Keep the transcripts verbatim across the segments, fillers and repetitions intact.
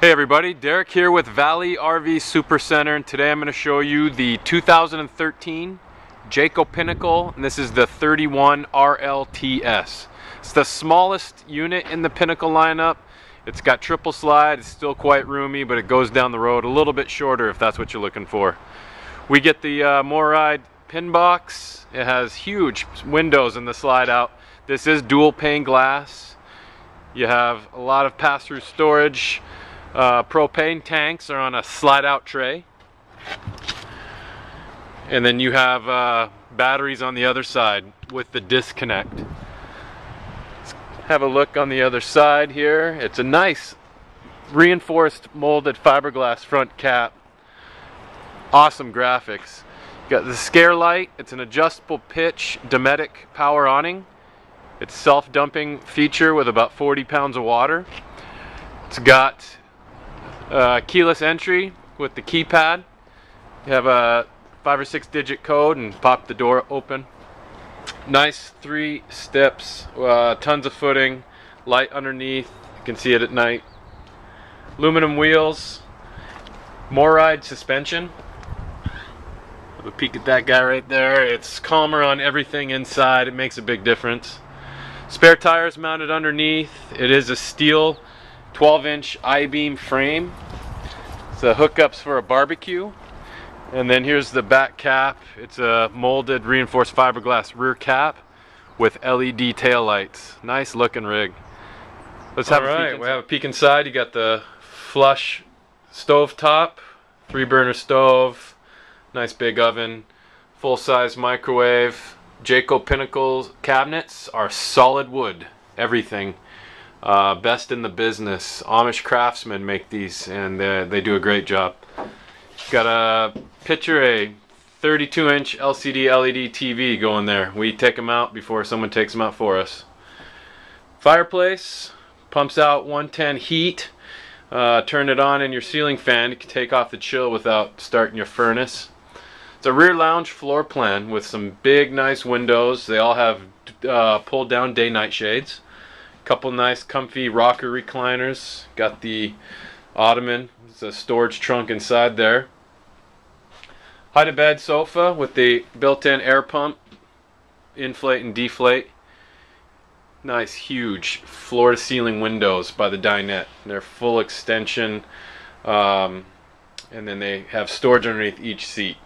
Hey everybody, Derek here with Valley R V Supercenter, and today I'm going to show you the two thousand thirteen Jayco Pinnacle, and this is the thirty-one R L T S. It's the smallest unit in the Pinnacle lineup. It's got triple slide, it's still quite roomy, but it goes down the road a little bit shorter if that's what you're looking for. We get the uh, Moride pin box. It has huge windows in the slide out. This is dual pane glass. You have a lot of pass-through storage. Uh, propane tanks are on a slide out tray, and then you have uh, batteries on the other side with the disconnect. Let's have a look on the other side here. It's a nice reinforced molded fiberglass front cap. Awesome graphics. You got the scare light. It's an adjustable pitch Dometic power awning. It's self-dumping feature with about forty pounds of water. It's got Uh, keyless entry with the keypad. You have a five or six digit code and pop the door open. Nice three steps, uh, tons of footing, light underneath, you can see it at night. Aluminum wheels, Moride suspension. Have a peek at that guy right there. It's calmer on everything inside, it makes a big difference. Spare tires mounted underneath. It is a steel twelve inch I-beam frame. So hookups for a barbecue. And then here's the back cap. It's a molded reinforced fiberglass rear cap with L E D taillights. Nice looking rig. Let's have All right, a peek. We have a peek inside. You got the flush stove top, three burner stove, nice big oven, full size microwave. Jayco Pinnacle cabinets are solid wood, everything. Uh, best in the business. Amish craftsmen make these, and they, they do a great job. Got a picture a thirty-two inch L C D L E D T V going there. We take them out before someone takes them out for us. Fireplace pumps out one ten heat. Uh, turn it on in your ceiling fan. You can take off the chill without starting your furnace. It's a rear lounge floor plan with some big nice windows. They all have uh, pulled down day night shades. Couple nice comfy rocker recliners. Got the ottoman. There's a storage trunk inside there. Hide a bed sofa with the built-in air pump. Inflate and deflate. Nice huge floor-to-ceiling windows by the dinette. They're full extension. Um, and then they have storage underneath each seat.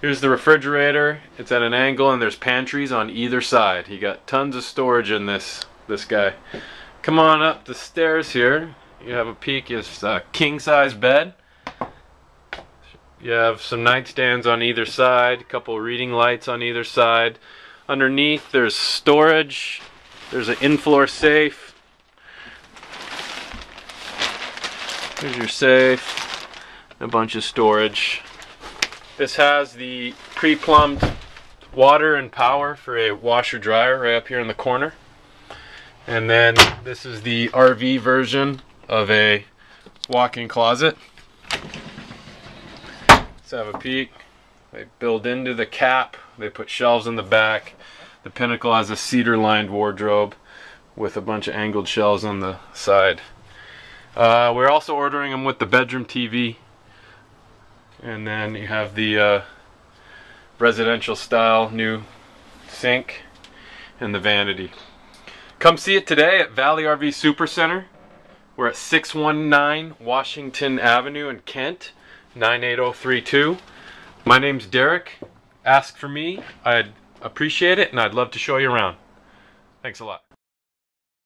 Here's the refrigerator. It's at an angle, and there's pantries on either side. You got tons of storage in this this guy. Come on up the stairs here. You have a peek. It's a king-size bed. You have some nightstands on either side. A couple reading lights on either side. Underneath, there's storage. There's an in-floor safe. Here's your safe. A bunch of storage. This has the pre-plumbed water and power for a washer dryer right up here in the corner. And then this is the R V version of a walk-in closet. Let's have a peek. They build into the cap. They put shelves in the back. The Pinnacle has a cedar-lined wardrobe with a bunch of angled shelves on the side. Uh, we're also ordering them with the bedroom T V. And then you have the uh, residential style new sink and the vanity. Come see it today at Valley R V Supercenter. We're at six one nine Washington Avenue in Kent, nine eight oh three two. My name's Derek. Ask for me. I'd appreciate it, and I'd love to show you around. Thanks a lot.